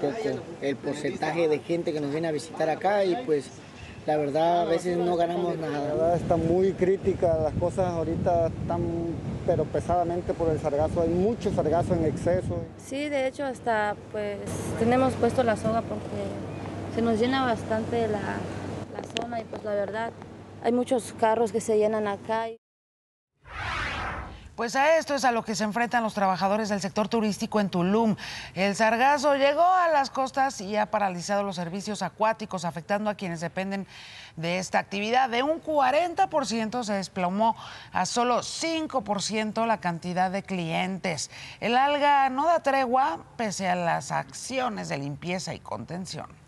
poco el porcentaje de gente que nos viene a visitar acá y pues la verdad a veces no ganamos nada. La verdad está muy crítica, las cosas ahorita están pero pesadamente por el sargazo, hay mucho sargazo en exceso. Sí, de hecho hasta pues tenemos puesto la soga porque se nos llena bastante la zona y pues la verdad hay muchos carros que se llenan acá. Pues a esto es a lo que se enfrentan los trabajadores del sector turístico en Tulum. El sargazo llegó a las costas y ha paralizado los servicios acuáticos, afectando a quienes dependen de esta actividad. De un 40% se desplomó a solo 5% la cantidad de clientes. El alga no da tregua pese a las acciones de limpieza y contención.